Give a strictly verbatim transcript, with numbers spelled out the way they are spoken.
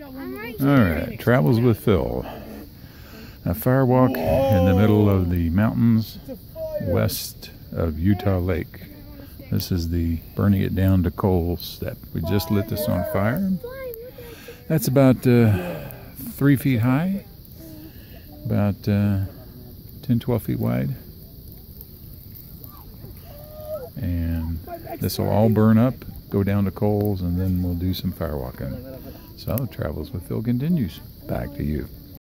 Alright, Travels with Phil. A fire walk in the middle of the mountains west of Utah Lake. This is the burning it down to coal step. We just lit this on fire. That's about uh, three feet high, about uh, ten, twelve feet wide. And this will all burn up, go down to coals, and then we'll do some fire walking. So, Travels with Phil continues. Back to you.